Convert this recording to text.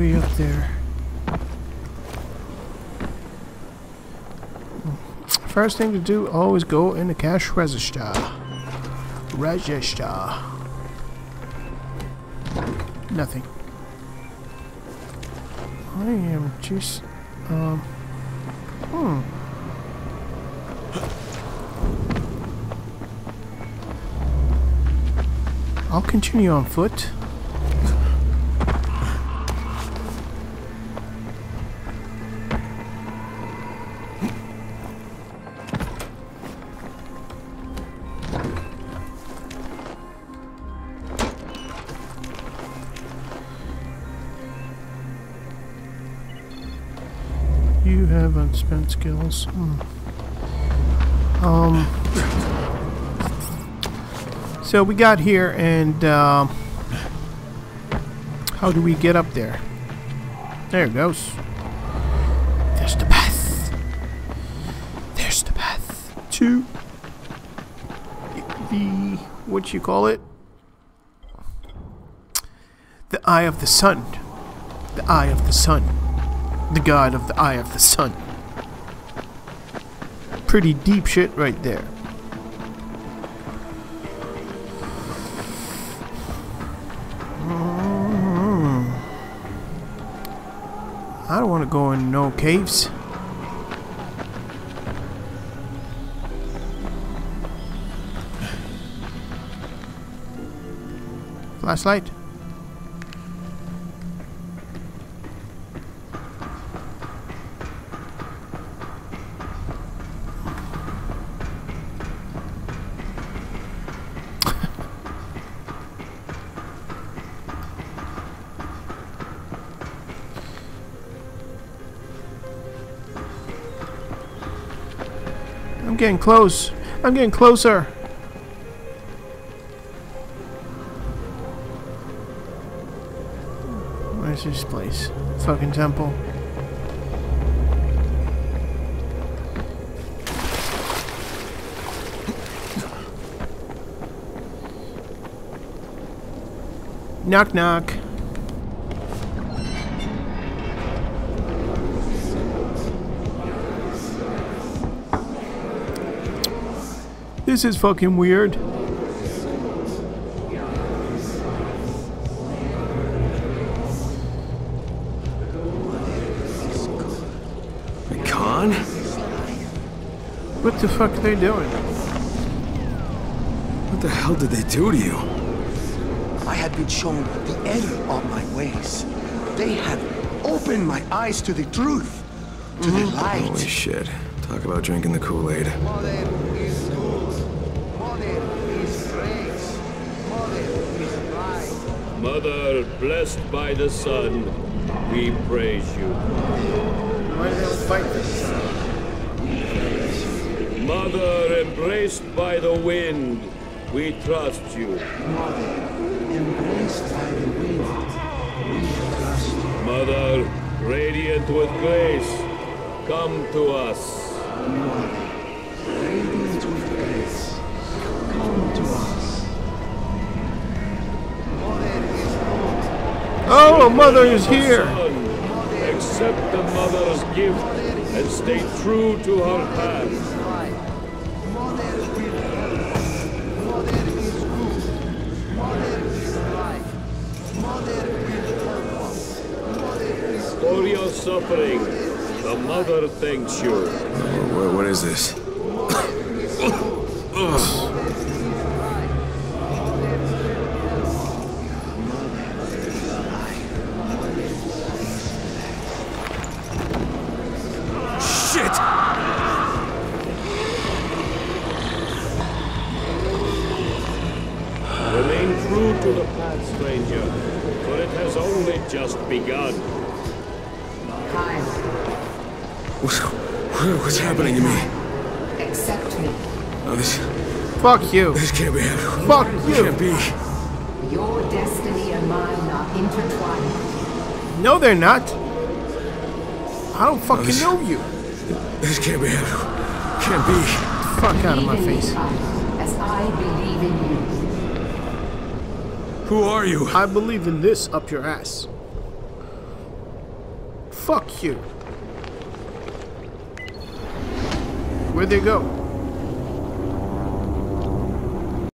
way up there. First thing to do, always go in the cash register. Nothing. I am just I'll continue on foot. You have unspent skills. So we got here, and how do we get up there? There it goes. There's the path. There's the path to the, what you call it? The Eye of the Sun. The Eye of the Sun. The God of the Eye of the Sun. Pretty deep shit right there. I don't want to go in no caves. Flashlight. I'm getting close. I'm getting closer. Where's this place? Fucking temple. Knock knock. This is fucking weird. Khan? What the fuck are they doing? What the hell did they do to you? I had been shown the error of my ways. They had opened my eyes to the truth, to the light. Holy shit. Talk about drinking the Kool-Aid. Mother, blessed by the sun, we praise you. Mother, embraced by the wind, we trust you. Mother, embraced by the wind, we trust you. Mother, radiant with grace, come to us. Mother, radiant with grace, come to us. Oh, Mother is here! Accept the Mother's gift and stay true to her path. For your suffering, the Mother thanks you. What is this? To the path, stranger, for it has only just begun. What's happening to me? Accept me. Oh, this. Fuck you. This can't be happening. Fuck you. Can't be. Your destiny and mine are intertwined. No, they're not. I don't fucking know you. This can't be happening. Can't be. Fuck out of my face. As I believe in you. Who are you? I believe in this up your ass. Fuck you. Where'd they go?